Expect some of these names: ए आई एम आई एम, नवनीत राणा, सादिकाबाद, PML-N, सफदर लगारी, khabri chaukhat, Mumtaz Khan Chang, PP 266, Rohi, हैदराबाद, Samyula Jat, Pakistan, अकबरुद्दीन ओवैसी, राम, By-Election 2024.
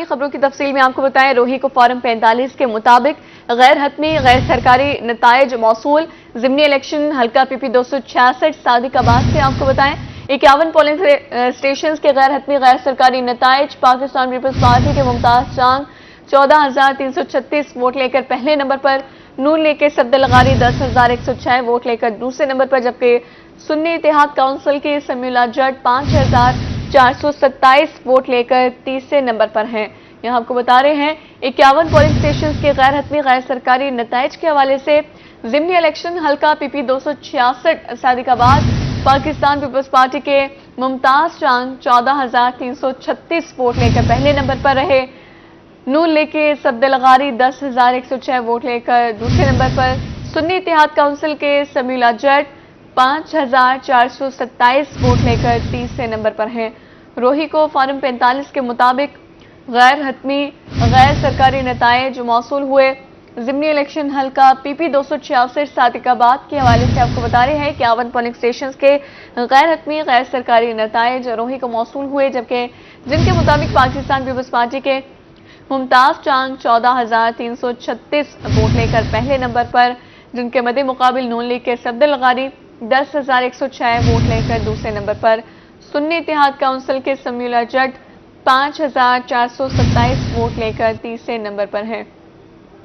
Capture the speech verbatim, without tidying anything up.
हतमी खबरों की तफसील में आपको बताएं, रोही को फॉरम पैंतालीस के मुताबिक गैर हतमी गैर सरकारी नतायज मौसूल। जिमनी इलेक्शन हल्का पीपी दो सौ छियासठ सादिकाबाद से आपको बताएं, इक्यावन पोलिंग स्टेशन के गैर हतमी गैर सरकारी नतायज। पाकिस्तान पीपल्स पार्टी के मुमताज चांग चौदह हजार तीन सौ छत्तीस वोट लेकर पहले नंबर पर, नून लेके सफदर लगारी दस हजार एक सौ छह वोट लेकर दूसरे नंबर पर, जबकि सुन्नी इतिहाद काउंसिल के सम्यूला जट पांच हजार चार सौ सत्ताईस वोट लेकर तीसरे नंबर पर हैं। यहाँ आपको बता रहे हैं इक्यावन पोलिंग स्टेशन के गैर हतमी गैर सरकारी नतायज के हवाले से जिमनी इलेक्शन हल्का पीपी दो सौ छियासठ सादिकाबाद। पाकिस्तान पीपल्स पार्टी के मुमताज चांग चौदह हजार तीन सौ छत्तीस वोट लेकर पहले नंबर पर रहे। नून लेके सफदर लगारी दस हजार एक सौ छह वोट लेकर दूसरे नंबर पर, सुन्नी इतिहाद काउंसिल के सम्यूला जट पांच हजार चार सौ सत्ताईस वोट लेकर तीसरे नंबर पर हैं। रोही को फॉर्म पैंतालीस के मुताबिक गैर हतमी गैर सरकारी नतायज जो मौसूल हुए। जिमनी इलेक्शन हल्का पीपी दो सौ छियासठ सादिकाबाद के हवाले से आपको बता रहे हैं इक्यावन पोलिंग स्टेशन के गैर हतमी गैर सरकारी नतायज रोही को मौसूल हुए, जबकि जिनके मुताबिक पाकिस्तान पीपल्स पार्टी के मुमताज चांग चौदह हजार तीन सौ छत्तीस वोट लेकर पहले नंबर पर, जिनके मदे मुकाबिल नून लीग के सफदर लगारी दस हजार एक सौ छह वोट लेकर दूसरे नंबर पर, सुन्नी इतिहाद काउंसिल के सम्यूला जट पांच हजार चार सौ सत्ताईस वोट लेकर तीसरे नंबर पर हैं।